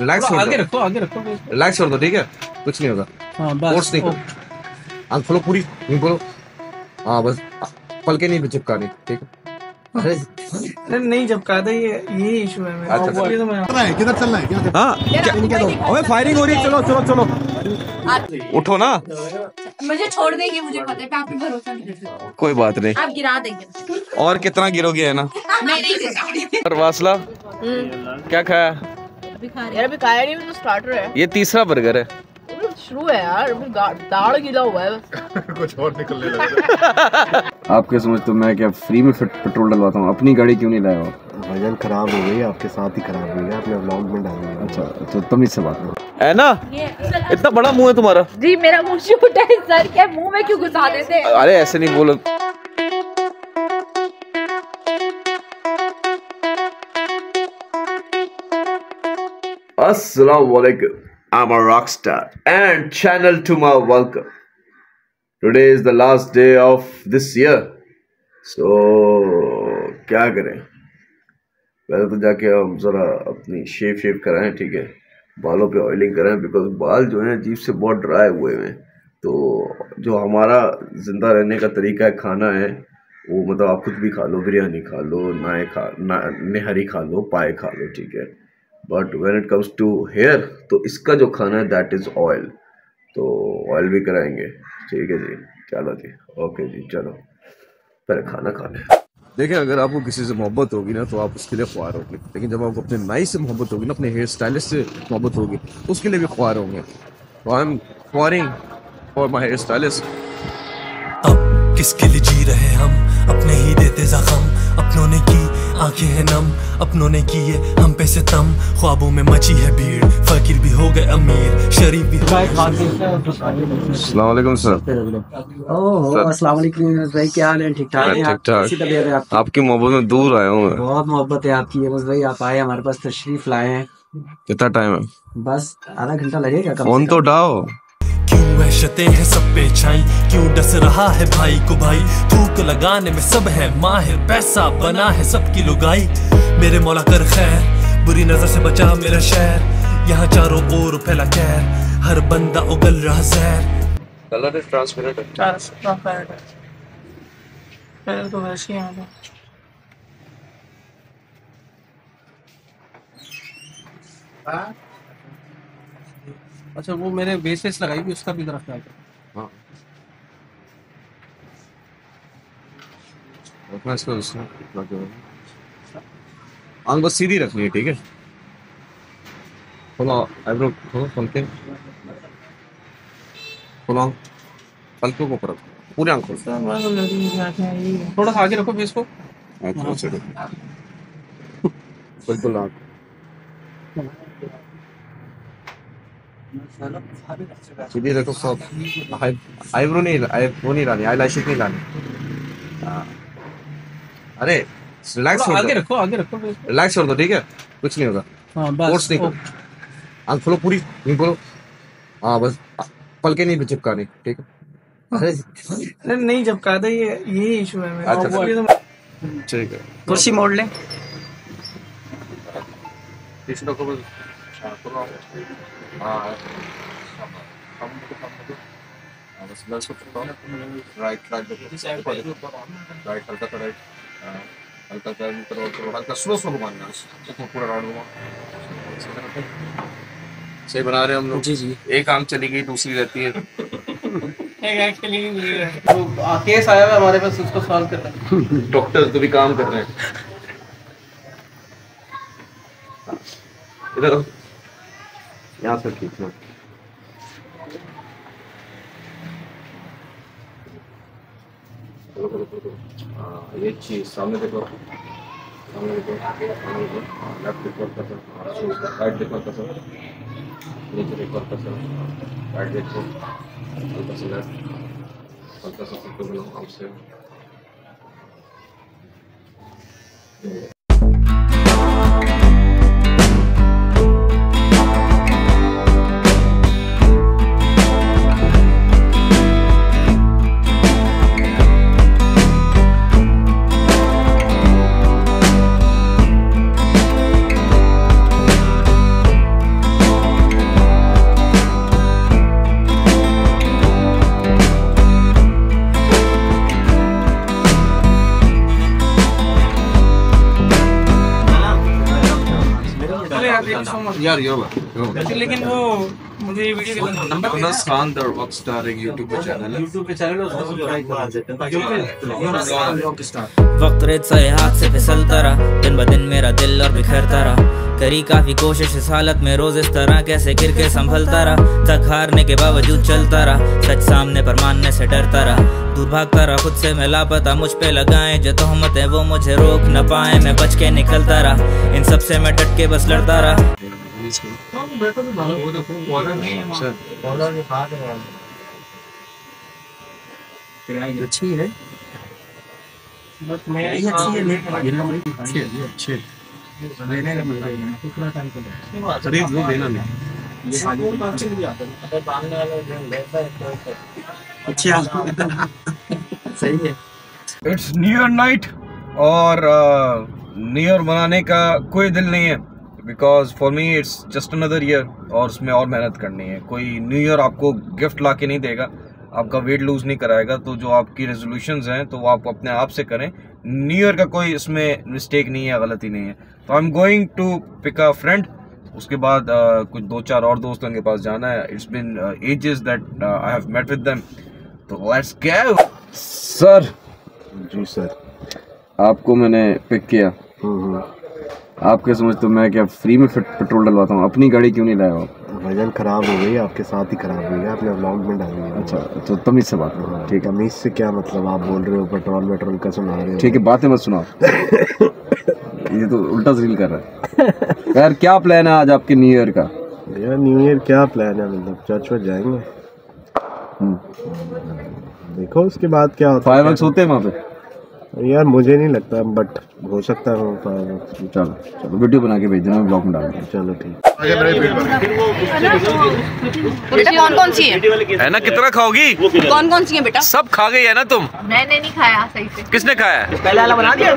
Relax आगे रखो relax कर दो, ठीक है, कुछ नहीं होगा। हां बस देखो, आंख खोलो पूरी, नहीं बोलो। हां बस पलके नहीं झपकानी, ठीक है। अरे नहीं झपकाता, ये इशू है मेरा। अच्छा किधर चलना है, क्या क्या दो? अबे फायरिंग हो रही है, चलो चलो चलो, उठो ना। मुझे छोड़ देंगे, मुझे पता है, पे आप पे भरोसा नहीं। कोई बात नहीं, आप गिरा देंगे। और कितना गिरोगे, है ना? और वासला क्या खाया? अभी खाया नहीं, तो स्टार्टर है। ये तीसरा बर्गर है, शुरू है यार, दाढ़ गीला हुआ है कुछ और निकलने लगा। आपके समझ तो मैं क्या फ्री में पेट्रोल डलवाता हूँ, अपनी गाड़ी क्यों नहीं लाया हो? वजन खराब हो गई, आपके साथ ही खराब हो गया, अपने व्लॉग में डाल दिया। अच्छा तो तुम इससे बात करो, है ना? इतना बड़ा मुँह है तुम्हारा। जी मेरा मुँह छोटा है सर, क्या मुँह में क्यों घुसा देते? अरे ऐसे नहीं बोलो। अस्सलामुअलैकुम, I'm a rock star and channel to my welcome. Today is the last day of this year, so क्या करें? पहले तो जाके हम ज़रा अपनी शेव कराएं, ठीक है, बालों पे ऑयलिंग कराएं, बिकॉज बाल जो है जीभ से बहुत ड्राई हुए हैं। तो जो हमारा ज़िंदा रहने का तरीका है, खाना है, वो मतलब आप कुछ भी खा लो, बिरयानी खा लो, नहरी खा लो, पाए खा लो, ठीक है, but when it comes to hair तो इसका जो खाना है दैट इज़ ऑयल। तो ऑयल भी कराएंगे, ठीक है जी, चलो जी, ओके जी, चलो पहले खाना खा लें। देखिए, अगर आपको किसी से मोहब्बत होगी ना तो आप उसके लिए ख्वार होंगे, लेकिन जब आपको अपने नाई से मोहब्बत होगी ना, अपने हेयर स्टाइलिस्ट से मोहब्बत होगी, तो उसके लिए भी ख्वार होंगे। तो आई एम ख्वारिंग फॉर माई हेयर स्टाइलिस्ट। अब किसके लिए जी रहे हम, अपने ही देते जख्म, अपनों ने की आंखें हैं नम, अपनों ने किए हम पे सितम, ख्वाबों में मची है भीड़, फकीर भी हो गए अमीर, शरीफ भी। अस्सलाम वालेकुम सर। अस्सलाम वालेकुम भाई, क्या हाल है? ठीक ठाक है, ठीक ठाक। आपकी मोहब्बत में दूर आया हूँ, बहुत मोहब्बत है आपकी। ये बस भाई आप आए, हमारे पास तशरीफ लाए हैं। कितना टाइम है? बस आधा घंटा लगेगा। फोन तो उठाओ। वहशतें हैं सब पे छाई, क्यों डस रहा है भाई को भाई, थूक लगाने में सब है माहिर, पैसा बना है सबकी लुगाई। मेरे मौला कर खैर, बुरी नजर से बचा मेरा शहर, यहाँ चारों ओर फैला कहर, हर बंदा उगल रहा जहर। कलर है ट्रांसपेरेंट, कलर तो वैसे ही आना। हां अच्छा, वो मैंने बेसेस लगाई भी, उसका भी तरफ ख्याल करो। हाँ रखना इसको, उसमें इतना क्यों? आंख बस सीधी रखनी है, ठीक है। खोलो आईब्रो, खोलो पलके, खोलो पलकों को ऊपर रखो, पूरे आंख खोलो, थोड़ा सा आगे रखो फेस को, बिल्कुल आंख सीधी रखो। सब आईब्रो नहीं, वो नहीं लानी, आई लाइशेस नहीं लानी। अरे रिलैक्स कर दो, आगे रखो रिलैक्स कर दो, ठीक है, कुछ नहीं होगा। हाँ बस फोर्स नहीं करो, आंख खोलो पूरी, नहीं बोलो। हाँ बस पलके नहीं झपकानी, ठीक है। अरे नहीं झपकाता, ये इशू है मेरा, ठीक है। कुर्सी मोड़ लें, बस राइट स्लो पूरा राउंड सही बना रहे हम लोग। जी जी, एक आंख चली गई, दूसरी रहती है, एक आंख चली गई। वो केस आया हुआ हमारे पास, उसको सॉल्व कर रहे हैं, डॉक्टर्स तो भी काम कर रहे हैं। इधर यहाँ से ठीक है, ये चीज सामने देखो, लेफ्ट रिकॉर्ड कर सकते, राइट रिकॉर्ड कर सकते, नीचे रिकॉर्ड कर सकते, राइट देखो, हल्का सा लेफ्ट, हल्का सा सबको मिलो आपसे। यार लेकिन वो मुझे वक्त रेत से हाथ से फिसलता रहा, दिन ब दिन मेरा दिल और बिखरता रहा। करी काफी कोशिश इस हालत में रोज इस तरह कैसे गिर के संभलता रहा। तक हारने के बावजूद चलता रहा, सच सामने पर मानने से डरता रहा। दूर भागता रहा खुद से मैं लापता, मुझ पे लगाए जो तोहमतें वो मुझे रोक न पाए। मैं बच के निकलता रहा, इन सब से मैं डट के बस लड़ता रहा। अच्छी है, सही है। इट्स न्यू ईयर नाइट और न्यू ईयर मनाने का कोई दिल नहीं है, because for me it's just another year और उसमें और मेहनत करनी है। कोई न्यू ईयर आपको गिफ्ट लाके नहीं देगा, आपका वेट लूज नहीं कराएगा, तो जो आपकी रेजोल्यूशंस हैं तो वो आप अपने आप से करें। न्यू ईयर का कोई इसमें मिस्टेक नहीं है, गलती नहीं है। तो I am going to pick a friend, उसके बाद कुछ दो चार और दोस्तों के पास जाना है। It's been ages that I have met with them, तो let's go. Sir ji sir, आपको मैंने पिक किया। आपके समझ तो मैं क्या फ्री में पेट्रोल डलवाता हूँ, अपनी गाड़ी क्यों नहीं लाया हो? वजन खराब हो गई आपके साथ ही खराब हो गया, आपने व्लॉग में डाली है। अच्छा तो तमीज़ से बात करो। ठीक है, तमीज़ से क्या मतलब? आप बोल रहे हो पेट्रोल वेट्रोल का सुना रहे हो। ठीक है, बातें मत सुनाओ। ये तो उल्टा ज़रील कर रहा है। यार क्या प्लान है आज आपके न्यू ईयर का? यार न्यू ईयर क्या प्लान है, मतलब चर्च पर जाएंगे, देखो उसके बाद क्या होता है। फायरवर्क्स होते हैं वहाँ पे? यार मुझे नहीं लगता, बट हो सकता है। चलो चलो वीडियो बना के भेज देना, ब्लॉग में डाल। चलो ठीक। बेटा कौन कौन सी है ना? कितना खाओगी? कौन कौन सी है बेटा? सब खा गई है ना तुम? मैंने नहीं खाया सही से। किसने खाया? पहले वाला बना दिया?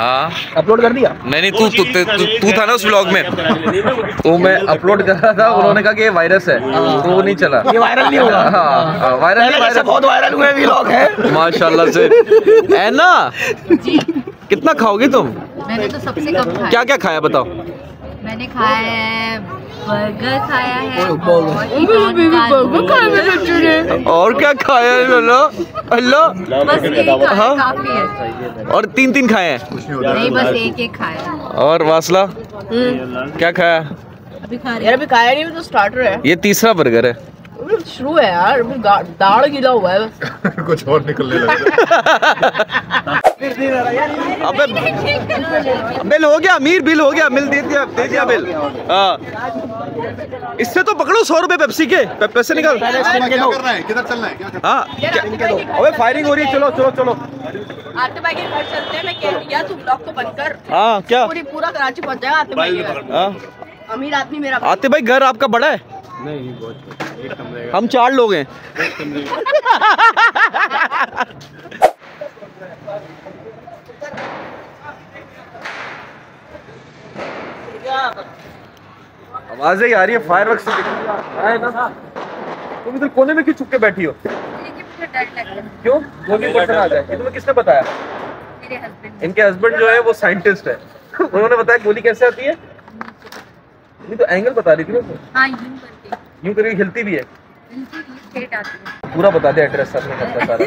हाँ अपलोड कर दिया। नहीं तू था ना उस ब्लॉग में, तो मैं अपलोड कर रहा था, उन्होंने कहा कि ये वायरस है, तो वो नहीं चला। ये वायरल नहीं होगा, वायरल बहुत वायरल हुए ब्लॉग है माशाल्लाह से, है ना जी। कितना खाओगी तुम? मैंने तो सबसे कम खाया। क्या क्या खाया बताओ? मैंने खाया है बर्गर खाया है और क्या खाया है? अल्लाह बस एक खाया काफी है। और तीन तीन खाए हैं? नहीं बस एक एक खाया। और वासला क्या खाया? अभी खाया नहीं, तो स्टार्टर है ये, तीसरा बर्गर है शुरू है यार, दाढ़ गिरा हुआ है बस। कुछ और निकलने लगा। अबे बिल हो गया, अमीर बिल हो गया, मिल दे दिया बिल। हाँ इससे तो पकड़ो 100 रुपए पेप्सी के, पैसे निकाल। किधर चलना है? हाँ अबे फायरिंग हो रही है, चलो चलो चलो आतिबा के घर चलते हैं। मैं कह दिया तू ब्लॉग को बंद कर। हाँ क्या पूरा कराची पहुँच जाएगा आतिबा के। अमीर आदमी मेरा आतिबा घर आपका बड़ा है? नहीं बहुत, हम 4 लोग हैं। आवाज आ रही है फायरवर्क्स से। तुम इधर कोने में क्यों छुप के बैठी हो? क्यों आ जाए? तुम्हें किसने बताया? मेरे हस्बैंड। इनके हस्बैंड जो है वो साइंटिस्ट है, उन्होंने बताया गोली कैसे आती है। नहीं तो एंगल बता रही थी ना? हाँ यूं करके हिलती भी है, स्ट्रेट आती है। पूरा बता दे एड्रेस सारा।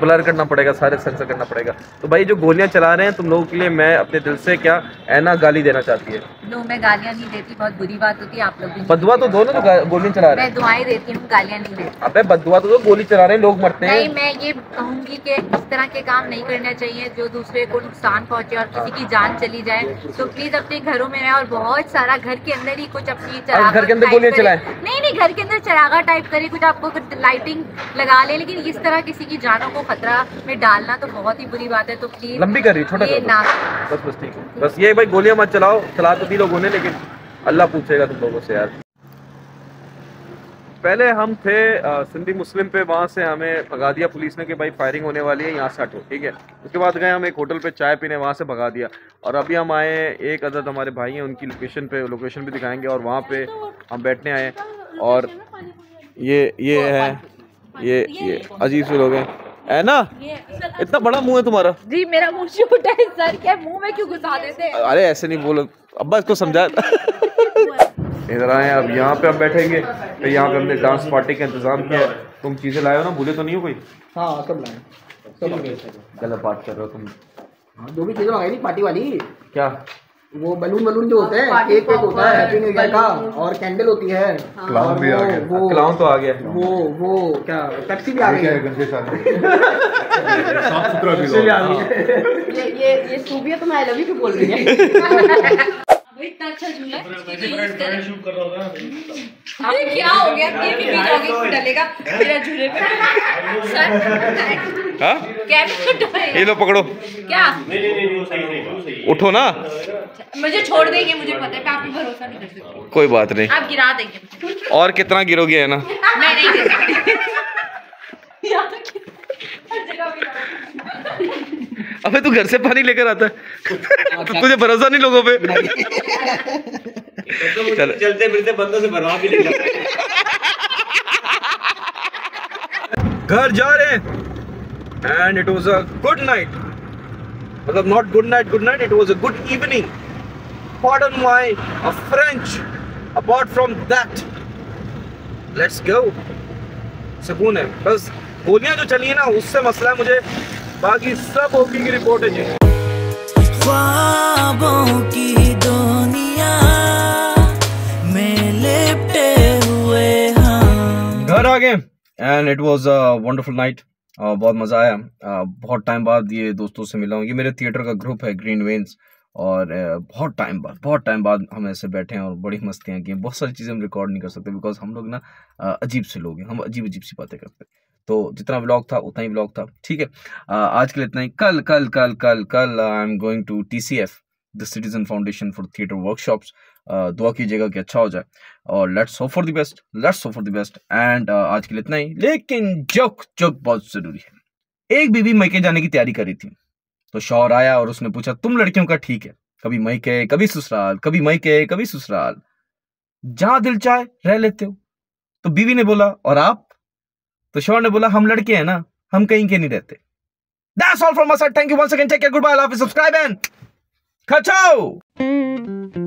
ब्लर करना पड़ेगा, सारे सेंसर करना पड़ेगा। तो भाई जो गोलियां चला रहे हैं तुम लोगों के लिए, मैं अपने दिल से क्या ऐना गाली देना चाहती है। नो मैं गालियां नहीं देती, बहुत बुरी बात होती है। आप लोग बदुआ तो दो ना, तो गोलियां चला रहे हैं। मैं दुआएं देती हूँ, गालियां नहीं देती। अबे बदुआ तो दो, गोली चला रहे हैं, लोग मरते हैं। नहीं मैं ये कहूँगी कि इस तरह के काम नहीं करना चाहिए, जो दूसरे को नुकसान पहुँचे और किसी की जान चली जाए। तो प्लीज अपने घरों में रहे और बहुत सारा घर के अंदर ही कुछ अपनी घर के अंदर गोलियां चलाएं। नहीं घर के अंदर चरागा टाइप करे, कुछ आपको लाइटिंग लगा ले, लेकिन इस तरह किसी की जानों को खतरा में डालना तो बहुत ही बुरी बात है। तो प्लीज लंबी कर रही छोटा ना, बस ठीक है। बस ये भाई गोलियां मत चलाओ, चला तो भी लोगों ने, लेकिन अल्लाह पूछेगा तुम लोगों से यार। पहले हम थे सिंधी मुस्लिम पे, वहाँ से हमें भगा दिया पुलिस ने कि भाई फायरिंग होने वाली है, यहाँ से हटो ठीक है। उसके बाद गए हम एक होटल पे चाय पीने, वहाँ से भगा दिया। और अभी हम आए एक अदद हमारे भाई हैं, उनकी लोकेशन पे, लोकेशन भी दिखाएंगे और वहाँ पे हम बैठने आए। और ये है ये अजीब से लोग हैं, है ना। इतना बड़ा मुंह है तुम्हारा। जी मेरा मुंह छोटा है सर। क्या मुंह में क्यों घुसा देते हैं? अरे ऐसे नहीं बोलो अब्बा, इसको समझा। इधर आए, अब यहाँ पे हम बैठेंगे। तो यहाँ पे हमने डांस पार्टी का इंतजाम किया। तुम चीजें लाए हो ना, भूले तो नहीं हो कोई? हाँ सब लाए। गलत बात कर रहे हो तुम। जो भी चीजें मंगाई थी पार्टी वाली, क्या वो बलून बलून जो होते हैं, केक केक होता है हैप्पी न्यू ईयर का, और कैंडल होती है। क्लाउन भी आ गया। क्लाउन तो आ गया। वो क्या पेप्सी भी आ गई है। साफ सुथरा भी हो गया। ये सूबिया तुम आई लव यू क्यों बोल रही है? इतना अच्छा झूला क्या हो गया? डलेगा मेरा झूले पे। ये लो पकड़ो। क्या उठो ना, मुझे छोड़ देंगे, मुझे पता है। आप भरोसा नहीं कर सकते। कोई बात नहीं, आप गिरा देंगे। और कितना गिरोगे है ना? मैं नहीं गिर सकती। अबे तू घर से पानी लेकर आता है, तुझे भरोसा नहीं लोगों पे। चलते फिरते बंदों से भरवा भी ले जाते हैं। घर जा रहे हैं। And it was a good night. Well, not good night, it was a good evening. Pardon my French. Apart from that, let's go. सुकून है बस। गोलियां जो चली है ना उससे मसला है मुझे, बाकी सब ओके की रिपोर्ट है जी। ख्वाबों की दुनिया में लिपटे हुए हम। घर आ गए and it was a wonderful night. बहुत मज़ा आया। बहुत टाइम बाद ये दोस्तों से मिला हूँ। ये मेरे थिएटर का ग्रुप है ग्रीन वेन्स, और बहुत टाइम बाद हम ऐसे बैठे हैं और बड़ी मस्तियाँ की। बहुत सारी चीज़ें हम रिकॉर्ड नहीं कर सकते बिकॉज हम लोग ना अजीब से लोग हैं, हम अजीब सी बातें करते हैं। तो जितना व्लॉग था उतना ही व्लॉग था, ठीक है। आज के लिए इतना ही। कल I am going to TCF, the citizen foundation for theatre workshops. दुआ कीजिएगा कि अच्छा हो जाए, और let's hope for the best, and आज के लिए इतना ही। लेकिन जोक बहुत जरूरी है। एक बीवी मायके जाने की तैयारी कर रही थी, तो शौहर आया और उसने पूछा तुम लड़कियों का ठीक है, कभी मायके कभी ससुराल, जहां दिल चाहे रह लेते हो। तो बीवी ने बोला और आप? तो शौहर ने बोला हम लड़के हैं ना, हम कहीं के नहीं रहते। That's all from us. Thank you once again. Take care. Goodbye. I love you. Subscribe and catch you.